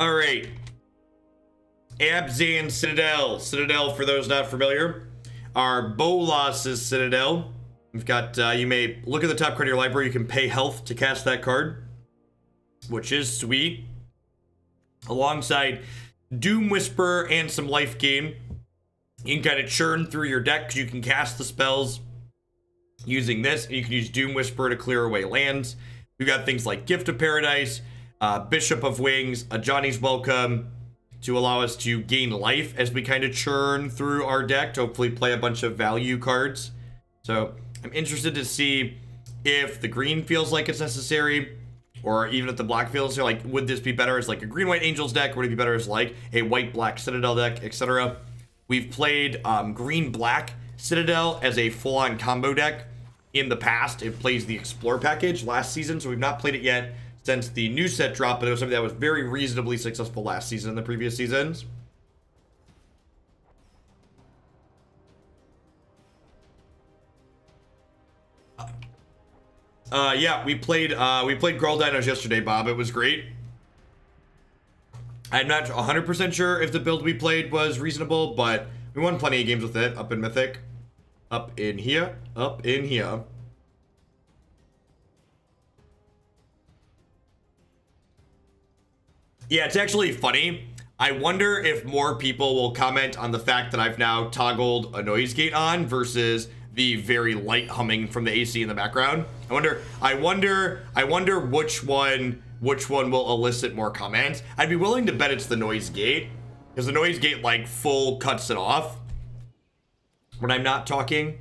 All right. Abzan Citadel. Citadel, for those not familiar, are Bolas's Citadel. We've got, you may look at the top card of your library. You can pay health to cast that card, which is sweet. Alongside Doom Whisperer and some life gain. You can kind of churn through your deck because you can cast the spells using this. You can use Doom Whisperer to clear away lands. We've got things like Gift of Paradise, Bishop of Wings, Ajani's Welcome, to allow us to gain life as we kind of churn through our deck to hopefully play a bunch of value cards. So I'm interested to see if the green feels like it's necessary, or even if the black feels like, would this be better as like a green-white Angels deck? Would it be better as like a white-black Citadel deck, etc.? We've played green-black Citadel as a full-on combo deck in the past. It plays the Explore package last season, so we've not played it yet since the new set drop, but it was something that was very reasonably successful last season and the previous seasons. Yeah, we played Grawl Dinos yesterday, Bob. It was great. I'm not 100% sure if the build we played was reasonable, but we won plenty of games with it up in Mythic. Up in here. Yeah, it's actually funny. I wonder if more people will comment on the fact that I've now toggled a noise gate on versus the very light humming from the AC in the background. I wonder which one will elicit more comments. I'd be willing to bet it's the noise gate, because the noise gate like full cuts it off when I'm not talking.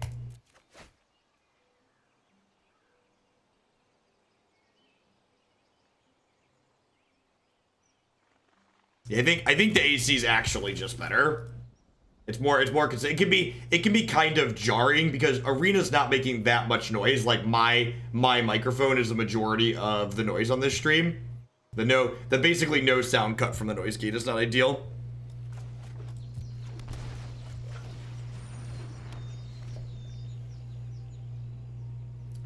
Yeah, I think the AC is actually just better. It's more consistent. It can be kind of jarring because Arena's not making that much noise. Like my microphone is the majority of the noise on this stream. The basically no sound cut from the noise gate is not ideal.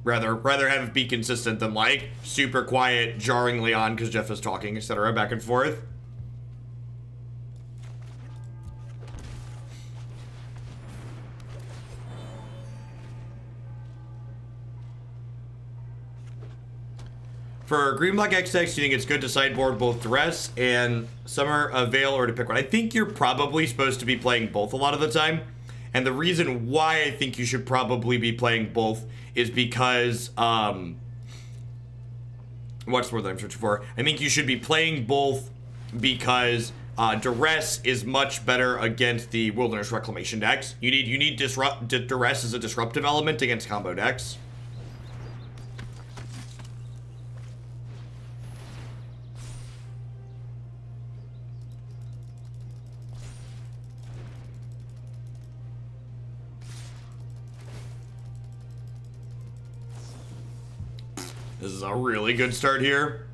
Rather have it be consistent than like super quiet, jarringly on because Jeff is talking, etc. back and forth. For Green-Black X-Tex, do you think it's good to sideboard both Duress and Summer of Veil, or to pick one? I think you're probably supposed to be playing both a lot of the time. And the reason why I think you should probably be playing both is because... what's the word that I'm searching for? I think you should be playing both because Duress is much better against the Wilderness Reclamation decks. You need Duress as a disruptive element against combo decks. This is a really good start here.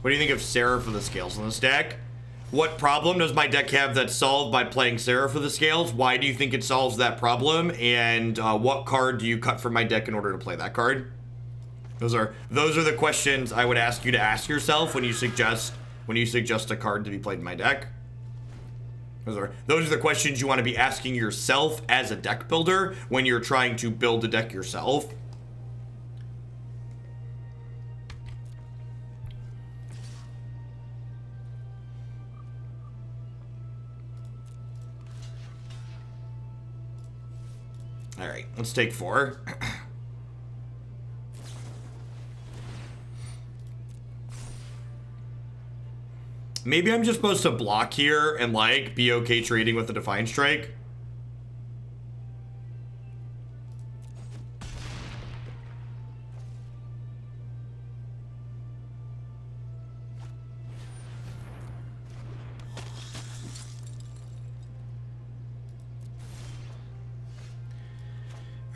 What do you think of Seraph of the Scales in this deck? What problem does my deck have that's solved by playing Seraph of the Scales? Why do you think it solves that problem? And what card do you cut from my deck in order to play that card? Those are the questions I would ask you to ask yourself when you suggest a card to be played in my deck. Those are the questions you want to be asking yourself as a deck builder when you're trying to build a deck yourself. All right, let's take four. Maybe I'm just supposed to block here and like be okay trading with the Defiant Strike.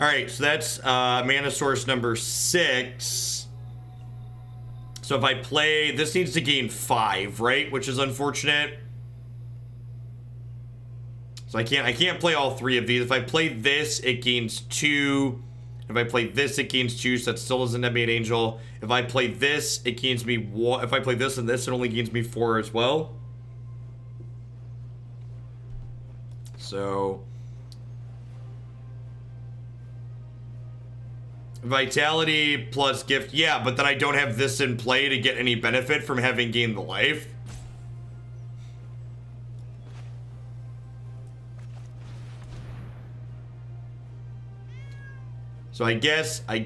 All right, so that's mana source number 6. So if I play, this needs to gain 5, right? Which is unfortunate. So I can't play all 3 of these. If I play this, it gains 2. If I play this, it gains 2, so that still doesn't have me an angel. If I play this, it gains me 1. If I play this and this, it only gains me 4 as well. So Vitality plus gift. Yeah, but then I don't have this in play to get any benefit from having gained the life. So I guess I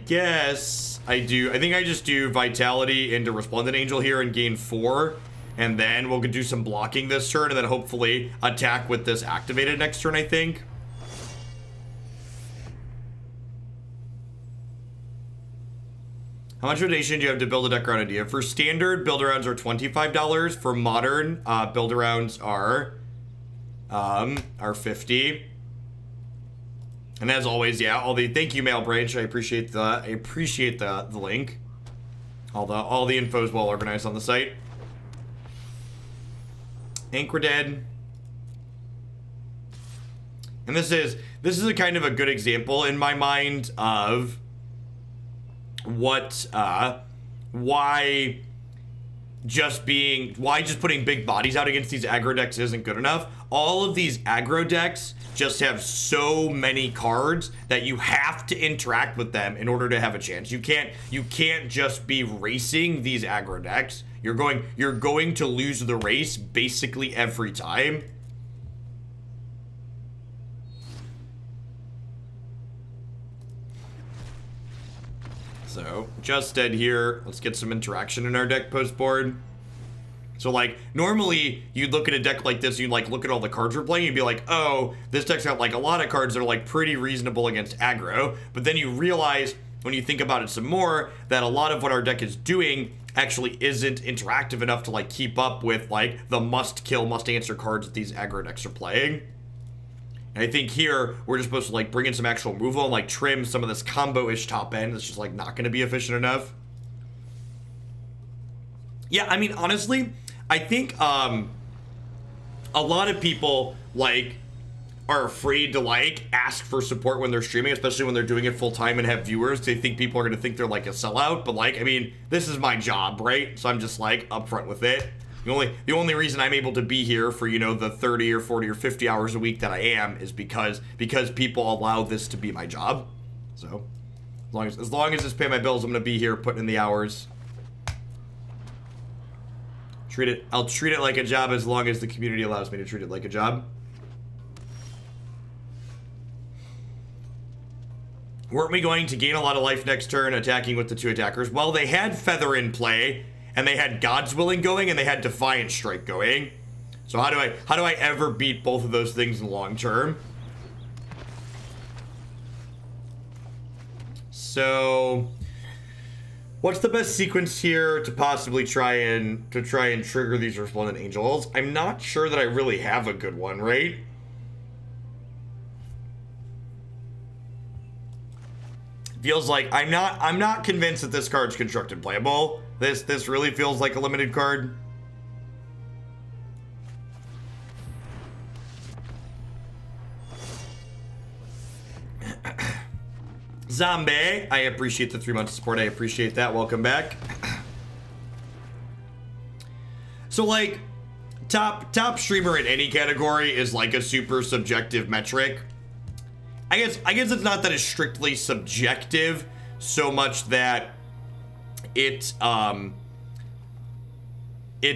do. I think I just do Vitality into Resplendent Angel here and gain 4. And then we'll do some blocking this turn and then hopefully attack with this activated next turn, I think. How much donation do you have to build a deck around idea? For standard, build arounds are $25. For modern, build arounds are $50. And as always, yeah, all the thank you, Mail Branch. I appreciate the link. All the info is well organized on the site. Ink we're dead. And this is a kind of a good example in my mind of what why just putting big bodies out against these aggro decks isn't good enough. All of these aggro decks just have so many cards that you have to interact with them in order to have a chance. You can't just be racing these aggro decks. You're going to lose the race basically every time. So just dead here. Let's get some interaction in our deck post board. So like normally you'd look at a deck like this, you'd like look at all the cards you're playing, you'd be like, oh, this deck's got like a lot of cards that are like pretty reasonable against aggro. But then you realize when you think about it some more that a lot of what our deck is doing actually isn't interactive enough to like keep up with like the must kill, must answer cards that these aggro decks are playing. And I think here, we're just supposed to like bring in some actual removal and like trim some of this combo-ish top end that's just like not gonna be efficient enough. Yeah, I mean, honestly, I think a lot of people like are afraid to like ask for support when they're streaming, especially when they're doing it full time and have viewers. They think people are gonna think they're like a sellout, but like, I mean, this is my job, right? So I'm just like upfront with it. The only reason I'm able to be here for, you know, the 30 or 40 or 50 hours a week that I am is because people allow this to be my job. So as long as this pay my bills, I'm gonna be here putting in the hours. I'll treat it like a job as long as the community allows me to treat it like a job. Weren't we going to gain a lot of life next turn attacking with the 2 attackers? Well, they had Feather in play. And they had God's Willing going, and they had Defiant Strike going. So how do I ever beat both of those things in the long term? So what's the best sequence here to possibly try and trigger these Resplendent Angels? I'm not sure that I really have a good one, right? Feels like I'm not convinced that this card's constructed playable. This really feels like a limited card. Zombie, I appreciate the 3 months of support. I appreciate that. Welcome back. So like top streamer in any category is like a super subjective metric. I guess it's not that it's strictly subjective so much that it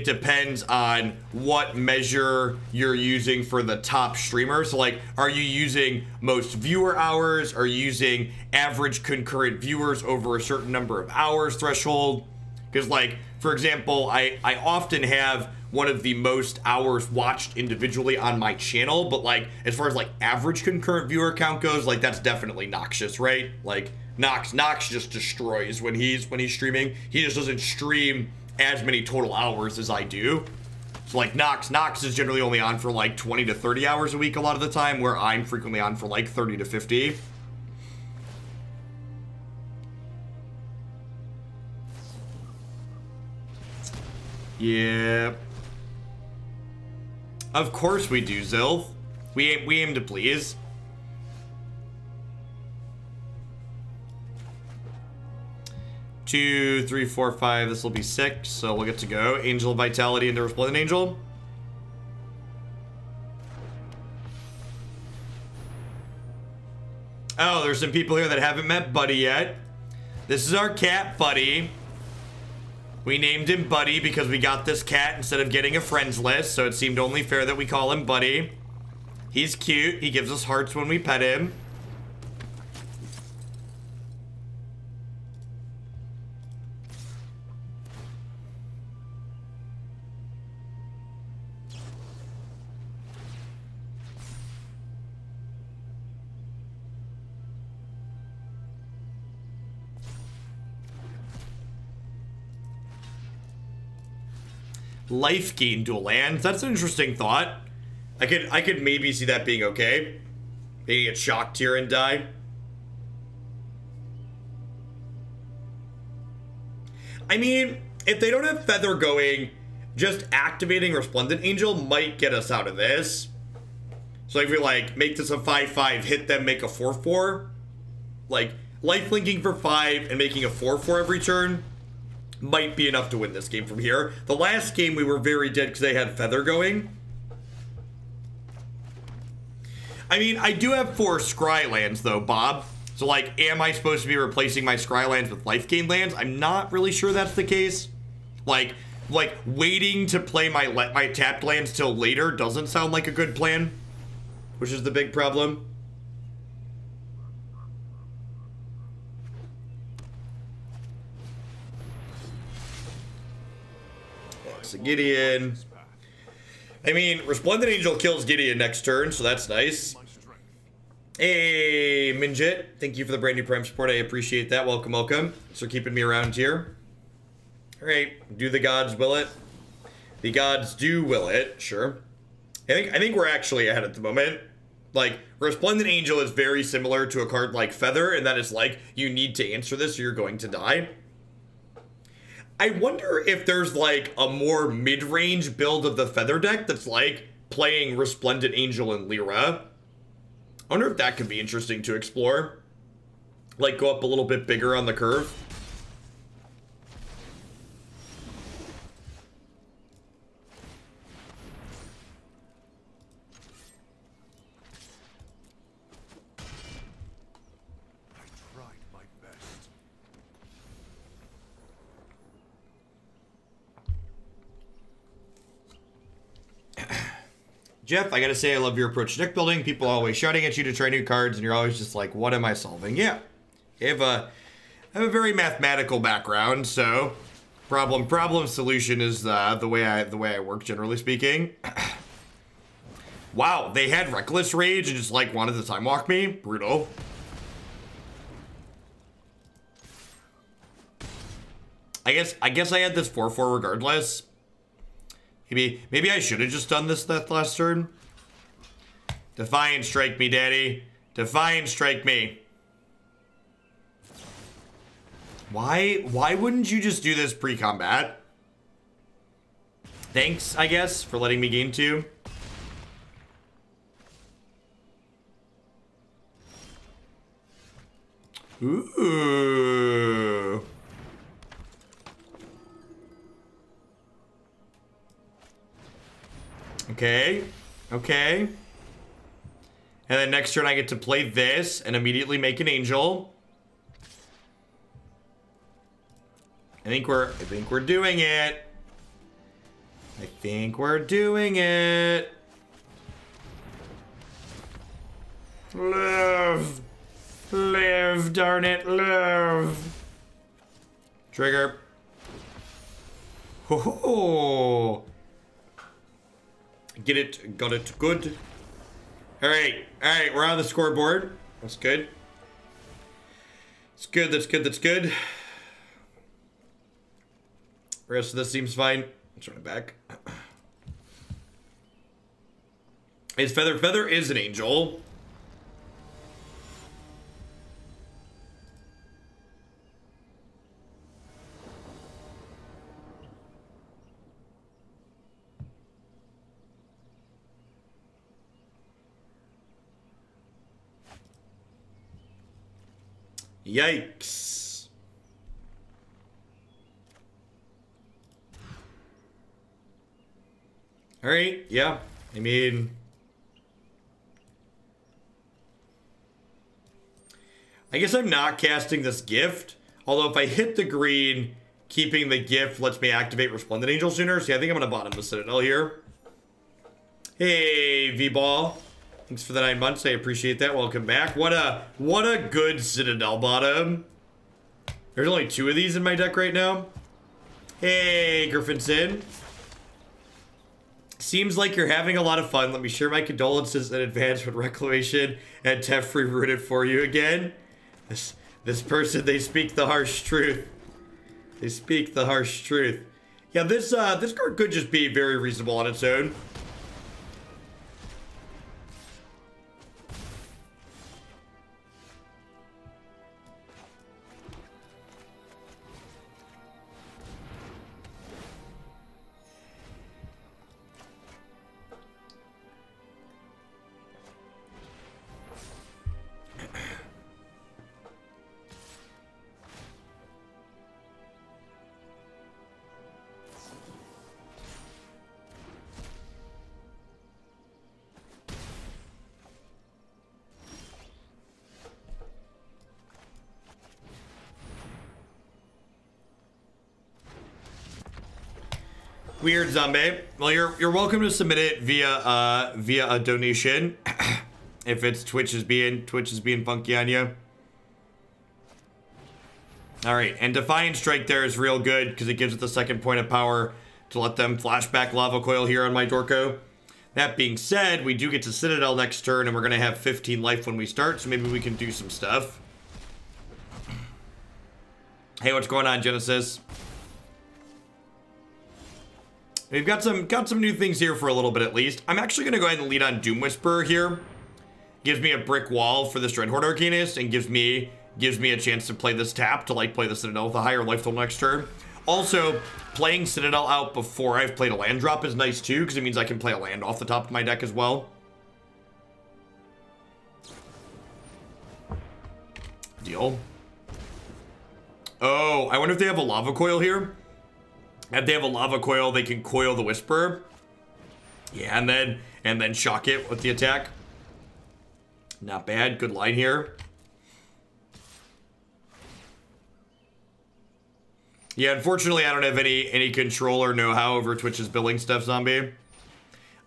depends on what measure you're using for the top streamer. So like, are you using most viewer hours? Are you using average concurrent viewers over a certain number of hours threshold? Because like, for example, I often have one of the most hours watched individually on my channel, but like, as far as like average concurrent viewer count goes, like that's definitely Noxious, right? Like Nox just destroys when he's streaming. He just doesn't stream as many total hours as I do. So like Nox is generally only on for like 20 to 30 hours a week a lot of the time, where I'm frequently on for like 30 to 50. Yeah. Of course we do, Zilf. We aim to please. Two, three, four, five. This will be six, so we'll get to go. Angel of Vitality into Resplendent Angel. Oh, there's some people here that haven't met Buddy yet. This is our cat, Buddy. We named him Buddy because we got this cat instead of getting a friends list, so it seemed only fair that we call him Buddy. He's cute. He gives us hearts when we pet him. Life gain dual lands. That's an interesting thought. I could maybe see that being okay. Maybe get shocked here and die. I mean, if they don't have Feather going, just activating Resplendent Angel might get us out of this. So if we like make this a 5/5, hit them, make a 4/4, like lifelinking for 5 and making a 4/4 every turn might be enough to win this game from here. The last game we were very dead because they had Feather going. I mean, I do have 4 Scry lands though, Bob. So like, am I supposed to be replacing my Scry lands with life gain lands? I'm not really sure that's the case. Like waiting to play my tapped lands till later doesn't sound like a good plan, which is the big problem. Gideon. I mean, Resplendent Angel kills Gideon next turn, so that's nice. Hey, Minjit. Thank you for the brand new Prime support. I appreciate that. Welcome, welcome. Thanks for keeping me around here. All right. Do the gods will it? The gods do will it. Sure. I think we're actually ahead at the moment. Like, Resplendent Angel is very similar to a card like Feather, and that is like, you need to answer this or you're going to die. I wonder if there's like a more mid-range build of the Feather deck that's like playing Resplendent Angel and Lyra. I wonder if that could be interesting to explore. Like go up a little bit bigger on the curve. Jeff, I gotta say, I love your approach to deck building. People are always shouting at you to try new cards, and you're always just like, what am I solving? Yeah, I have a very mathematical background, so problem solution is the way I work, generally speaking. Wow, they had Reckless Rage and just like wanted to time walk me. Brutal. I guess I had this 4/4 regardless. Maybe I should have just done this that last turn. Defiant Strike me, Daddy. Defiant Strike me. Why wouldn't you just do this pre-combat? Thanks, I guess, for letting me gain 2. Ooh. Okay. And then next turn I get to play this and immediately make an angel. I think we're doing it. Live. Live, darn it, live. Trigger. Ho-ho. Get it, got it, good. All right, we're on the scoreboard. That's good. That's good. The rest of this seems fine. Let's run it back. Is Feather? Feather is an angel. Yikes. Alright, yeah. I mean... I guess I'm not casting this gift. Although if I hit the green, keeping the gift lets me activate Resplendent Angel sooner. So yeah, I think I'm going to bottom the Citadel here. Hey, V-Ball. Thanks for the 9 months. I appreciate that. Welcome back. What a good Citadel bottom. There's only 2 of these in my deck right now. Hey, Griffinson. Seems like you're having a lot of fun. Let me share my condolences in advance with Reclamation and Teferi rooted for you again. This person, they speak the harsh truth. They speak the harsh truth. Yeah, this card could just be very reasonable on its own. Weird zombie. Well, you're welcome to submit it via a donation. If it's Twitch is being funky on you. All right, and Defiant Strike there is real good because it gives it the second point of power to let them flashback Lava Coil here on my Dorko. That being said, we do get to Citadel next turn, and we're gonna have 15 life when we start, so maybe we can do some stuff. Hey, what's going on, Genesis? We've got some new things here for a little bit at least. I'm actually gonna go ahead and lead on Doom Whisperer here. Gives me a brick wall for this Dreadhorde Arcanist and gives me a chance to play this tap to like play the Citadel with a higher life total next turn. Also, playing Citadel out before I've played a land drop is nice too, because it means I can play a land off the top of my deck as well. Deal. Oh, I wonder if they have a Lava Coil here. If they have a Lava Coil, they can coil the Whisperer. Yeah, and then shock it with the attack. Not bad. Good line here. Yeah, unfortunately, I don't have any control or know-how over Twitch's billing stuff, zombie.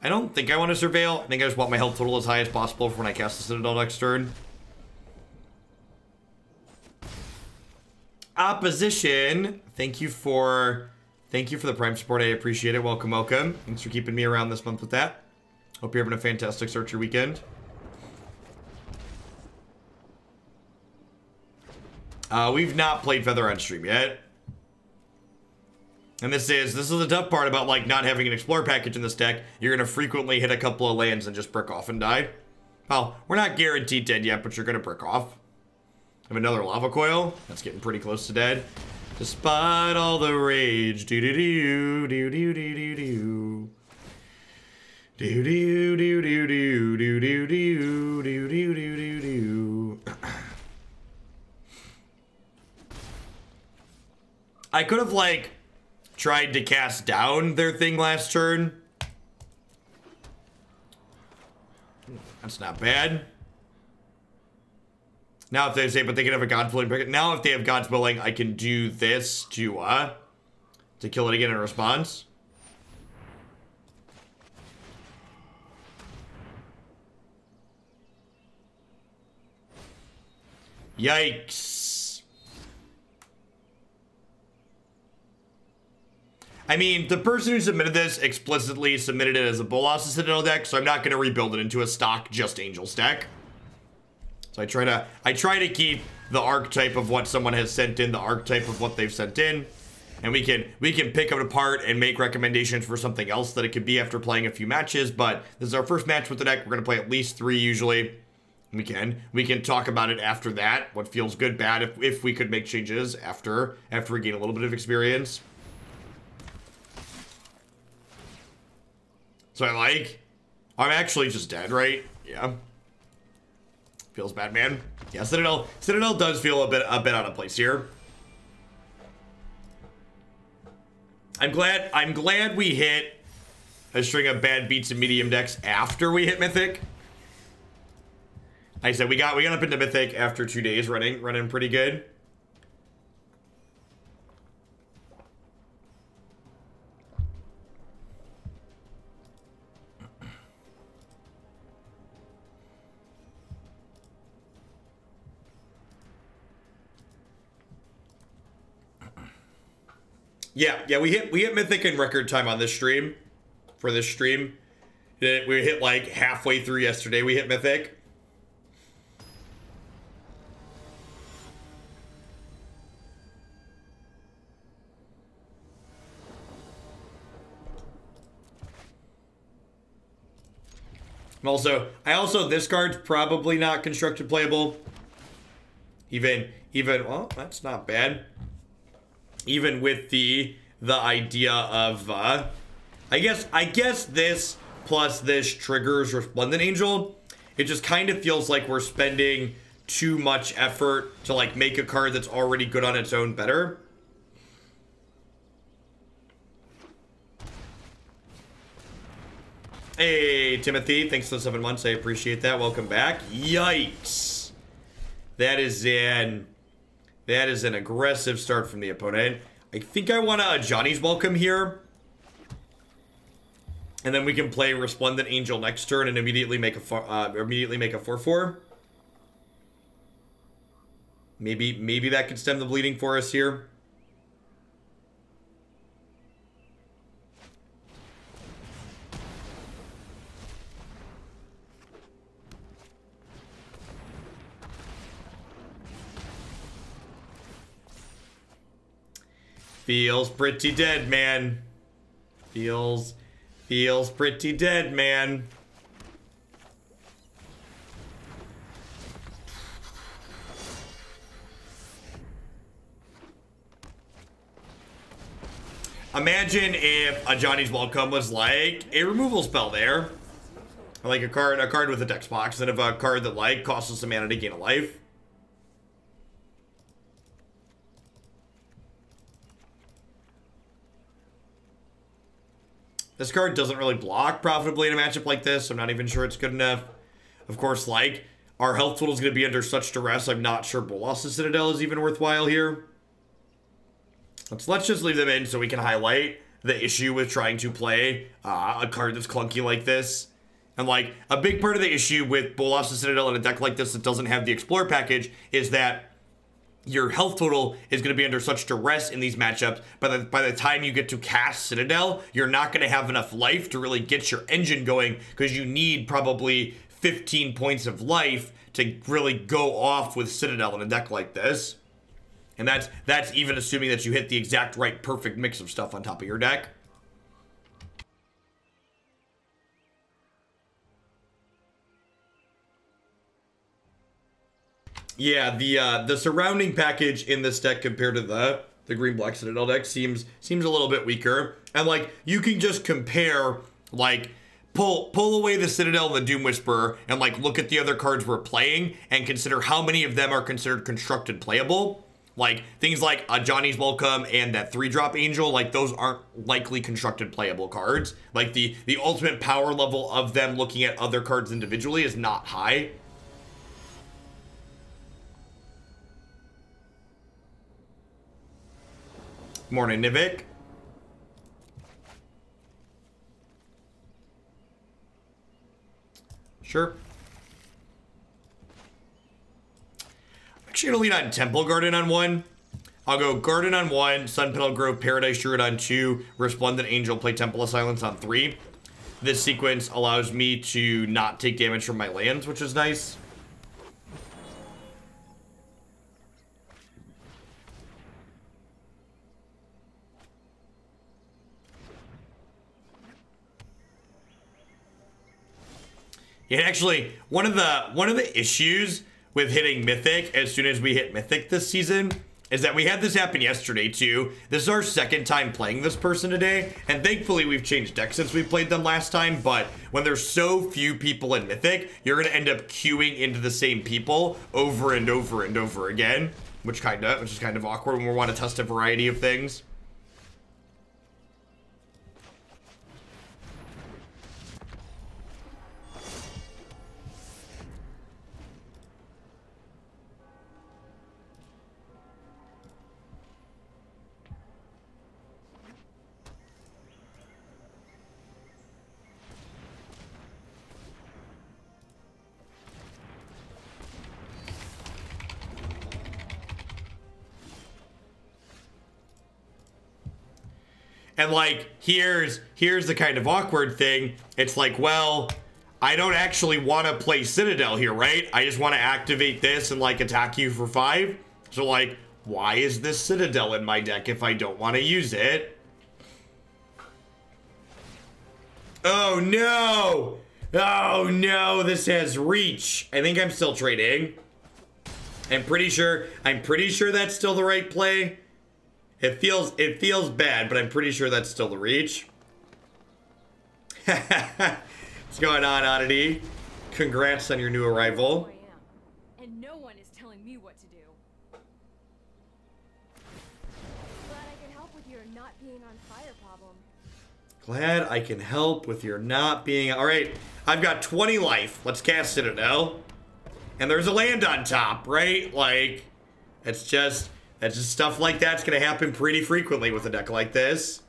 I don't think I want to surveil. I think I just want my health total as high as possible for when I cast the Citadel next turn. Opposition. Thank you for the Prime support. I appreciate it. Welcome, welcome. Thanks for keeping me around this month with that. Hope you're having a fantastic start to your weekend. We've not played Feather on stream yet. And this is the tough part about like not having an Explorer package in this deck. You're going to frequently hit a couple of lands and just brick off and die. Well, we're not guaranteed dead yet, but you're going to brick off. I have another Lava Coil. That's getting pretty close to dead. Despite all the rage, I could have like tried to cast down their thing last turn. That's not bad. Now if they say, but they can have a God's Willing pick. Now if they have God's Willing, I can do this to kill it again in response. Yikes. I mean, the person who submitted this explicitly submitted it as a Bolas's Citadel deck, so I'm not going to rebuild it into a stock just Angels deck. So I try to keep the archetype of what someone has sent in, the archetype of what they've sent in, and we can pick it apart and make recommendations for something else that it could be after playing a few matches. But this is our first match with the deck. We're gonna play at least 3 usually. We can talk about it after that. What feels good, bad. If we could make changes after we gain a little bit of experience. So I'm actually just dead, right? Yeah. Feels bad, man. Yeah, Citadel does feel a bit out of place here. I'm glad we hit a string of bad beats and medium decks after we hit Mythic. I said we got up into Mythic after 2 days running pretty good. Yeah, we hit Mythic in record time on this stream. For this stream, we hit like halfway through yesterday. We hit Mythic. I also this card's probably not constructed playable. Even well, that's not bad. Even with the idea of I guess this plus this triggers Resplendent Angel. It just kind of feels like we're spending too much effort to like make a card that's already good on its own better. Hey Timothy, thanks for the 7 months. I appreciate that. Welcome back. Yikes. That is an aggressive start from the opponent. I think I want to Ajani's Welcome here. And then we can play Resplendent Angel next turn and immediately make a 4/4. Maybe that could stem the bleeding for us here. Feels pretty dead, man. Feels pretty dead, man. Imagine if Ajani's Welcome was like a removal spell there. Like a card with a dex box, instead of a card that like costs us a mana to gain a life. This card doesn't really block profitably in a matchup like this. I'm not even sure it's good enough. Of course, like, our health total is going to be under such duress, I'm not sure Bolas's Citadel is even worthwhile here. Let's just leave them in so we can highlight the issue with trying to play a card that's clunky like this. And, like, a big part of the issue with Bolas's Citadel in a deck like this that doesn't have the Explorer package is that your health total is going to be under such duress in these matchups. By the time you get to cast Citadel, you're not going to have enough life to really get your engine going, because you need probably 15 points of life to really go off with Citadel in a deck like this. And that's even assuming that you hit the exact right perfect mix of stuff on top of your deck. Yeah, the surrounding package in this deck compared to the Green-Black Citadel deck seems a little bit weaker. And, like, you can just compare, like, pull away the Citadel and the Doom Whisperer and, like, look at the other cards we're playing and consider how many of them are considered constructed playable. Like, things like Ajani's Welcome and that 3-drop Angel, like, those aren't likely constructed playable cards. Like, the ultimate power level of them looking at other cards individually is not high. Morning, Nivik. Sure. I'm actually going to lean on Temple Garden on one. I'll go Garden on one, Sunpetal Grove, Paradise Druid on two, Resplendent Angel, play Temple of Silence on three. This sequence allows me to not take damage from my lands, which is nice. Yeah, actually, one of the issues with hitting Mythic as soon as we hit Mythic this season is that we had this happen yesterday too. This is our second time playing this person today, and thankfully we've changed decks since we played them last time, but when there's so few people in Mythic, you're going to end up queuing into the same people over and over and over again, which is kind of awkward when we want to test a variety of things. And like, here's the kind of awkward thing. It's like, well, I don't actually want to play Citadel here, right? I just want to activate this and like attack you for 5. So like, why is this Citadel in my deck if I don't want to use it? Oh no! Oh no, this has reach. I think I'm still trading. I'm pretty sure that's still the right play. It feels bad, but I'm pretty sure that's still the reach. What's going on, Oddity? Congrats on your new arrival. And no one is telling me what to do. Glad I can help with your not being on fire problem. Glad I can help with your not being. All right, I've got 20 life. Let's cast Citadel. And there's a land on top, right? Like, that's just stuff like that's gonna happen pretty frequently with a deck like this.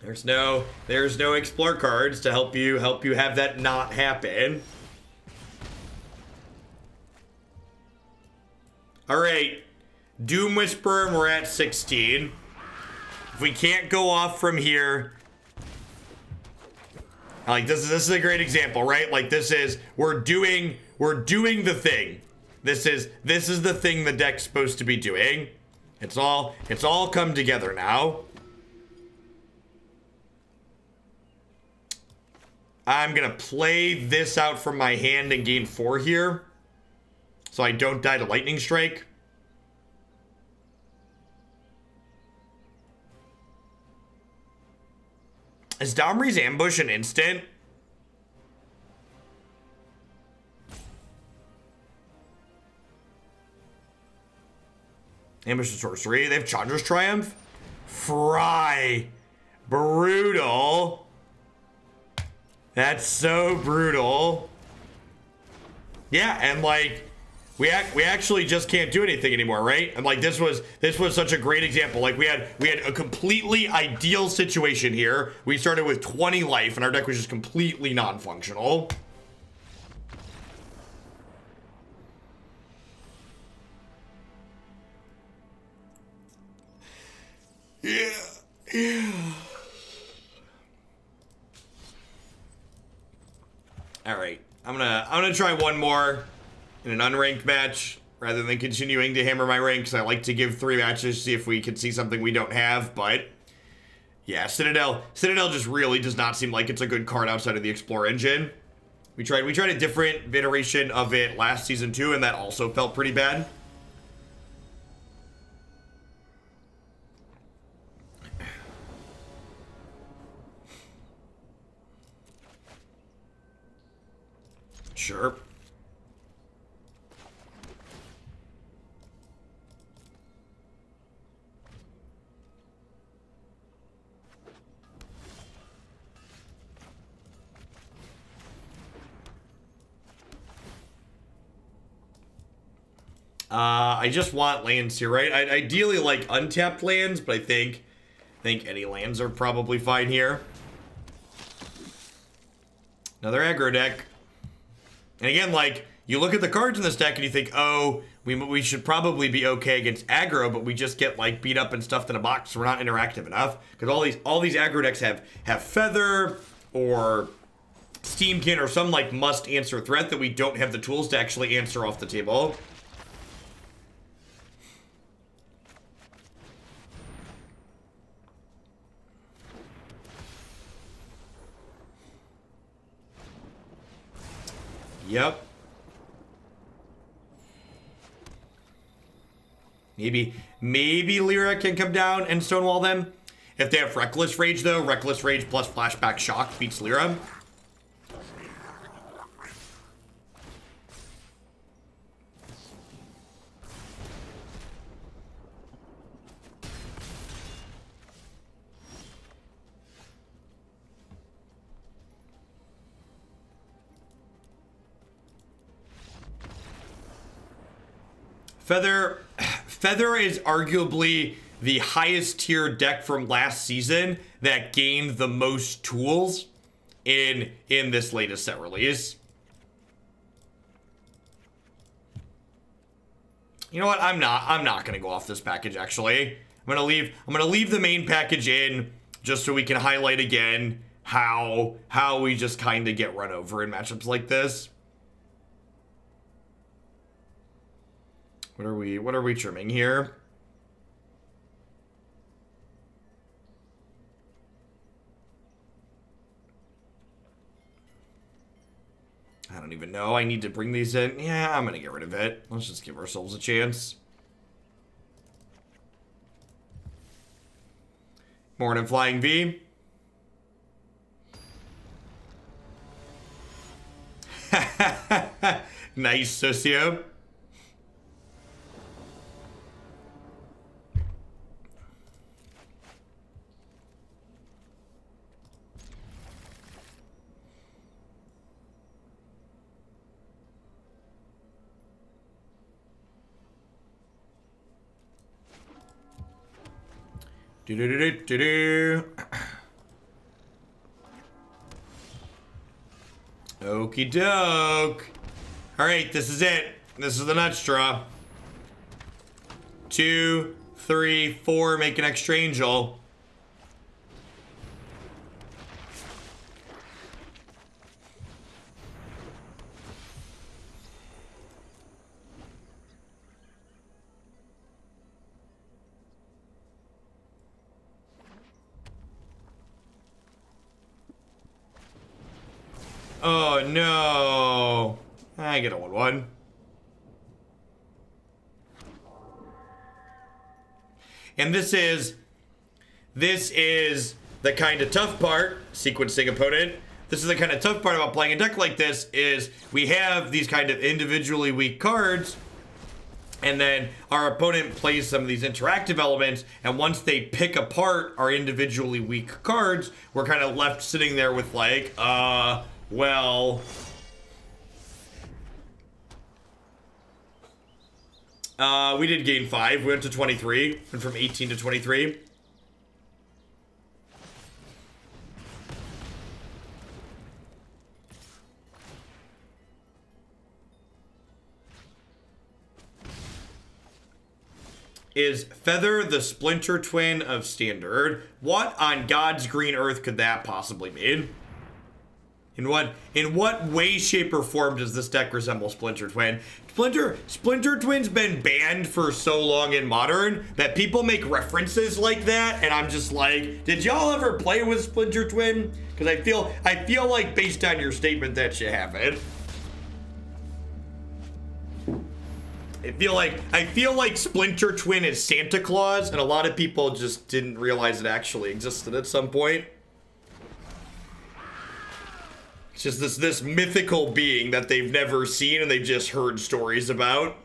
There's no explore cards to help you have that not happen. All right, Doom Whisperer, we're at 16. If we can't go off from here. Like this is a great example, right? Like we're doing the thing. This is the thing the deck's supposed to be doing. It's all come together now. I'm gonna play this out from my hand and gain 4 here, so I don't die to lightning strike. Is Domri's Ambush an instant? Ambush and sorcery. They have Chandra's Triumph. Fry. Brutal. That's so brutal. Yeah, and like we actually just can't do anything anymore, right? And like this was such a great example. Like we had a completely ideal situation here. We started with 20 life and our deck was just completely non-functional. Yeah. All right, I'm gonna try one more in an unranked match rather than continuing to hammer my ranks. I like to give 3 matches to see if we can see something we don't have, but yeah, Citadel just really does not seem like it's a good card outside of the Explore engine. We tried a different iteration of it last season too, and that also felt pretty bad. Sure. I just want lands here, right? I'd ideally like untapped lands, but I think any lands are probably fine here. Another aggro deck. And again, like, you look at the cards in this deck and you think, oh, we should probably be okay against aggro, but we just get like beat up and stuffed in a box, so we're not interactive enough. Because all these aggro decks have Feather or Steamkin or some like must answer threat that we don't have the tools to actually answer off the table. Yep. Maybe Lyra can come down and stonewall them. If they have Reckless Rage though, Reckless Rage plus Flashback Shock beats Lyra. Feather is arguably the highest tier deck from last season that gained the most tools in this latest set release. You know what? I'm not gonna go off this package actually. I'm gonna leave the main package in just so we can highlight again how we just kind of get run over in matchups like this. What are we trimming here? I don't even know. I need to bring these in. Yeah, I'm gonna get rid of it. Let's just give ourselves a chance. Morning, Flying V. Nice, Socio. Okie doke. Alright, this is it. This is the nut straw. 2, 3, 4, make an extra angel. Oh no, I get a 1-1. And this is the kind of tough part, sequencing opponent. This is the kind of tough part about playing a deck like this, is we have these kind of individually weak cards, and then our opponent plays some of these interactive elements, and once they pick apart our individually weak cards, we're kind of left sitting there with like, well, we did gain 5. We went to 23. Went from 18 to 23. Is Feather the Splinter Twin of Standard? What on God's green earth could that possibly mean? In what way, shape, or form does this deck resemble Splinter Twin? Splinter Twin's been banned for so long in Modern that people make references like that, and I'm just like, did y'all ever play with Splinter Twin? Because I feel like based on your statement that you haven't. I feel like Splinter Twin is Santa Claus, and a lot of people just didn't realize it actually existed at some point. It's just this mythical being that they've never seen and they've just heard stories about.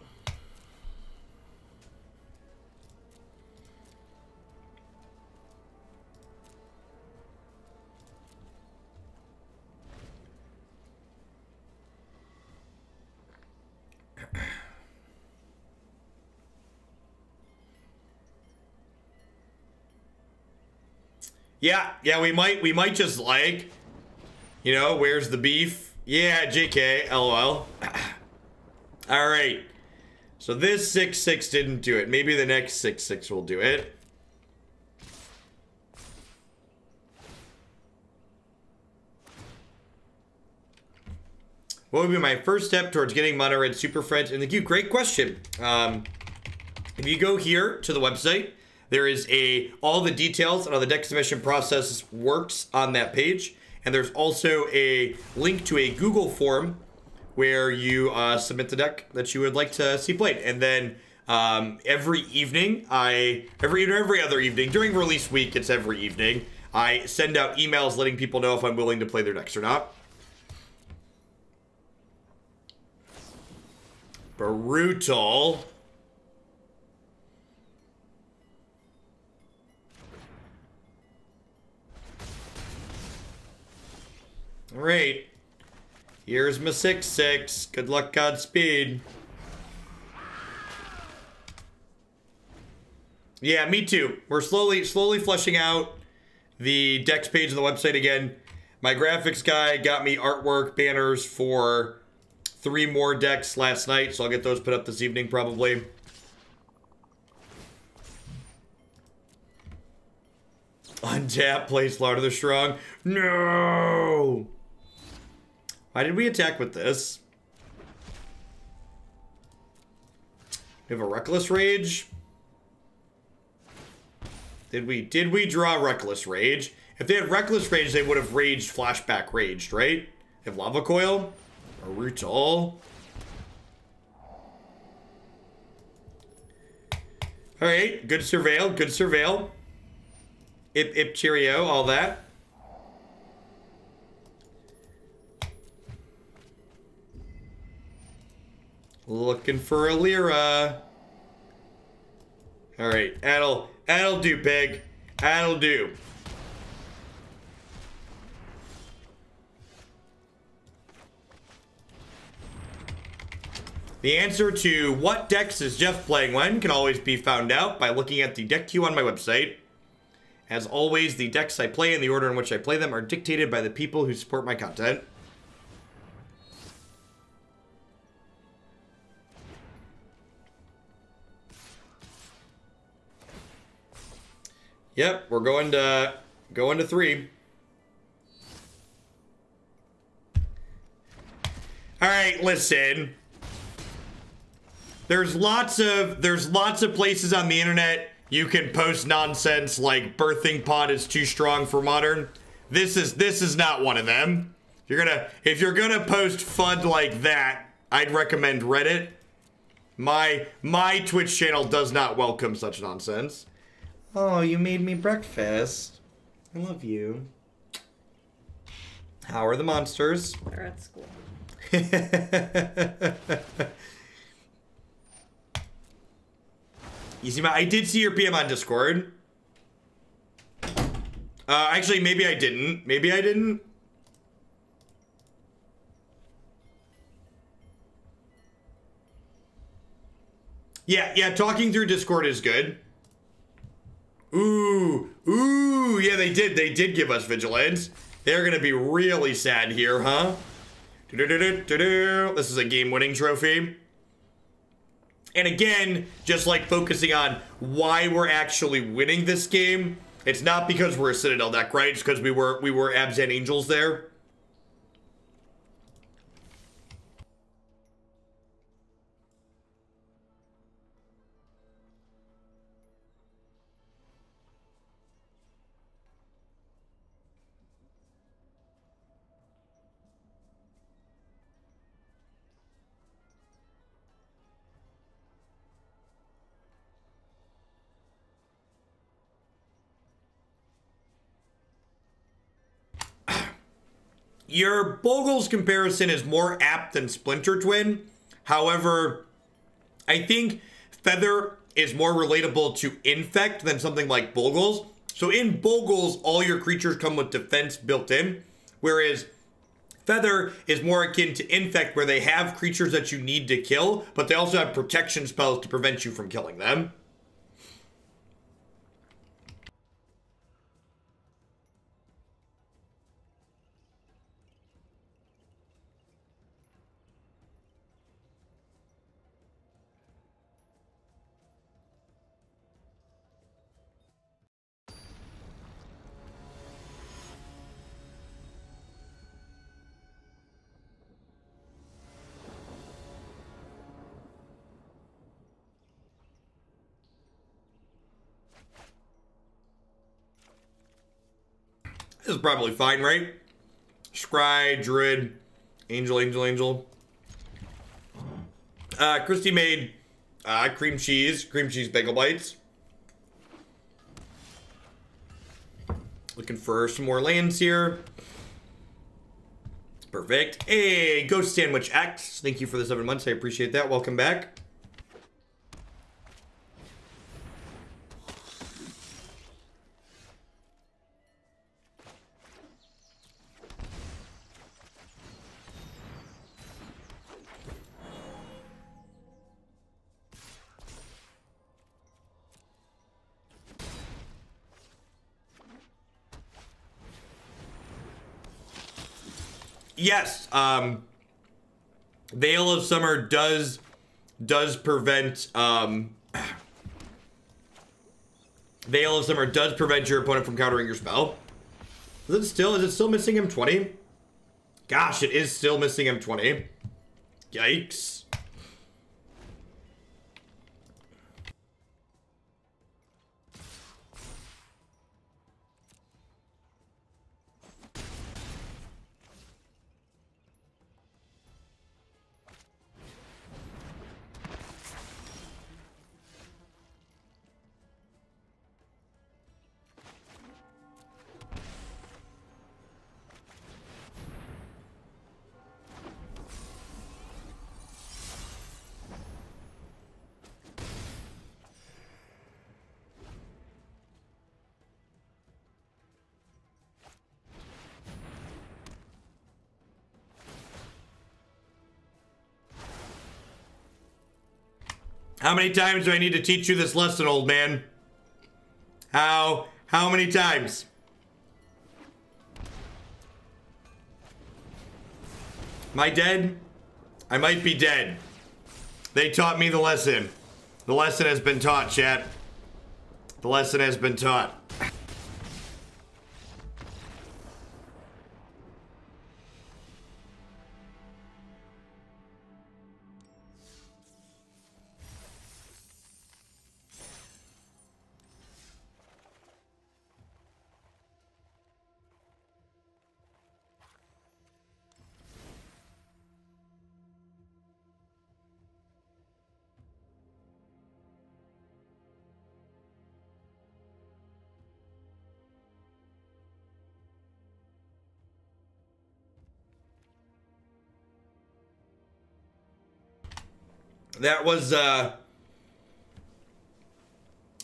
Yeah, we might just like, you know, where's the beef? Yeah, JK, LOL. All right. So this 6-6 didn't do it. Maybe the next 6-6 will do it. What would be my first step towards getting mono red super friends in the queue? Great question. If you go here to the website, there is all the details on how the deck submission process works on that page. And there's also a link to a Google form where you submit the deck that you would like to see played. And then every other evening, during release week, it's every evening, I send out emails letting people know if I'm willing to play their decks or not. Brutal. All right, here's my 6-6. Good luck, Godspeed. Yeah, me too. We're slowly fleshing out the decks page on the website again. My graphics guy got me artwork banners for 3 more decks last night, so I'll get those put up this evening probably. Untap, play Slaughter the Strong. No! Why did we attack with this? We have a Reckless Rage. Did we draw Reckless Rage? If they had Reckless Rage, they would have raged, flashback raged, right? They have Lava Coil. Or Root All. Alright, good surveil, good surveil. Ip, ip, cheerio, all that. Looking for a Lyra. Alright, that'll do, pig. That'll do. The answer to what decks is Jeff playing when can always be found out by looking at the deck queue on my website. As always, the decks I play and the order in which I play them are dictated by the people who support my content. Yep, we're going to three. All right, listen. There's lots of places on the internet you can post nonsense like birthing pod is too strong for modern. This is not one of them. If you're gonna post FUD like that, I'd recommend Reddit. My Twitch channel does not welcome such nonsense. Oh, you made me breakfast. I love you. How are the monsters? They're at school. You see, I did see your PM on Discord. Actually, maybe I didn't. Maybe I didn't. Yeah, talking through Discord is good. Ooh, yeah, they did give us Vigilance. They're gonna be really sad here, huh? This is a game-winning trophy. And again, just like focusing on why we're actually winning this game, it's not because we're a Citadel deck, right? It's because we were Abzan Angels there. Your Bogles comparison is more apt than Splinter Twin. However, I think Feather is more relatable to Infect than something like Bogles. So in Bogles, all your creatures come with defense built in, whereas Feather is more akin to Infect, where they have creatures that you need to kill, but they also have protection spells to prevent you from killing them. This is probably fine, right? Scry, Druid, Angel. Christy made cream cheese bagel bites. Looking for some more lands here. Perfect. Hey, Ghost Sandwich X. Thank you for the 7 months. I appreciate that. Welcome back. Yes, Veil of Summer does prevent Veil of Summer does prevent your opponent from countering your spell. Is it still missing him 20? Gosh, it is still missing him 20. Yikes. How many times do I need to teach you this lesson, old man? How many times? Am I dead? I might be dead. They taught me the lesson. The lesson has been taught, chat. The lesson has been taught.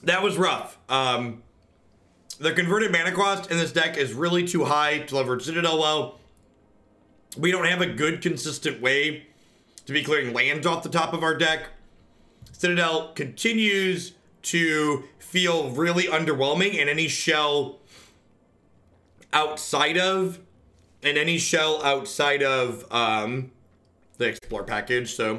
That was rough. The converted mana cost in this deck is really too high to leverage Citadel well. We don't have a good consistent way to be clearing lands off the top of our deck. Citadel continues to feel really underwhelming, and any shell outside of the Explore package, so